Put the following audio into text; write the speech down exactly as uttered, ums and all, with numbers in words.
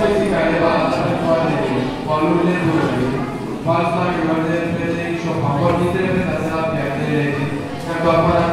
Sayısı kaydı bağlantıları tuvaletleri, valurları durabilir. Bazılar güvenleri tuvaletleri, şopan, korkitleri ve tasarraf yerleri. Hem bakmadan